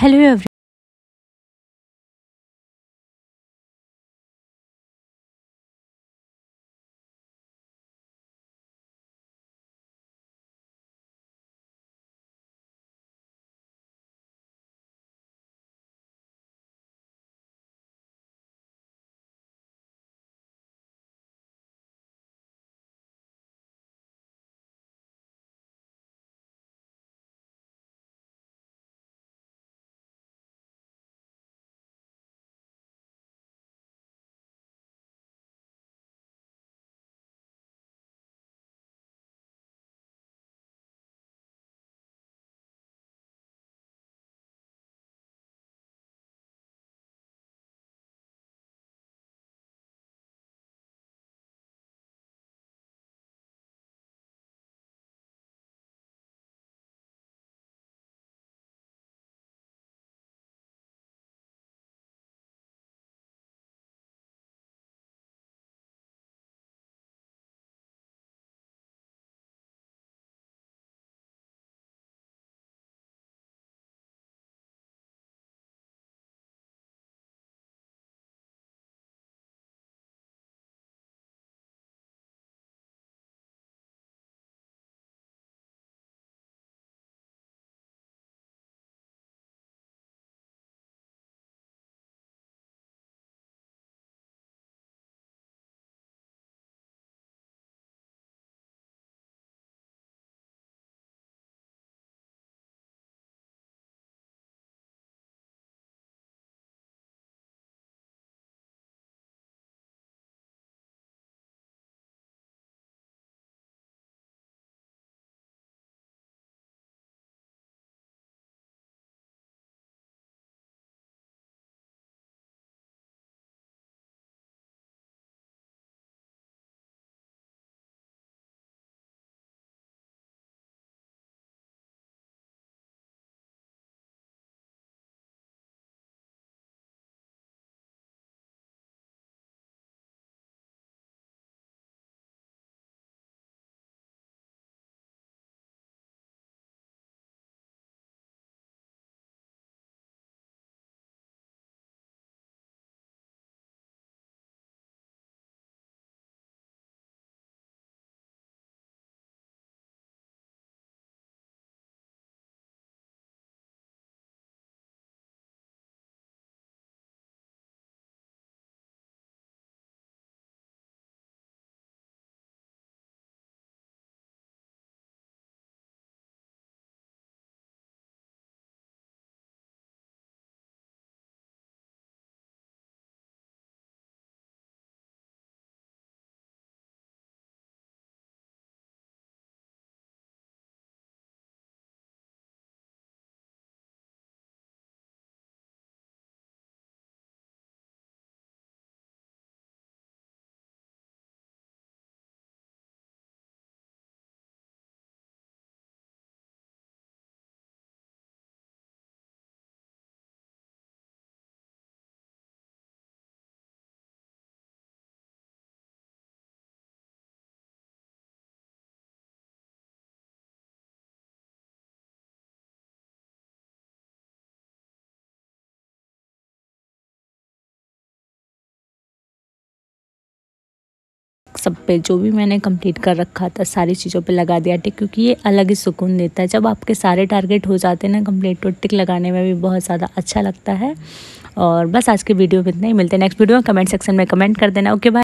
Hello everyone, सब पे जो भी मैंने कंप्लीट कर रखा था सारी चीज़ों पे लगा दिया टिक, क्योंकि ये अलग ही सुकून देता है। जब आपके सारे टारगेट हो जाते हैं ना कंप्लीट, तो टिक लगाने में भी बहुत ज़्यादा अच्छा लगता है। और बस आज के वीडियो में इतना ही, मिलते हैं नेक्स्ट वीडियो में। कमेंट सेक्शन में कमेंट कर देना। Okay, bye.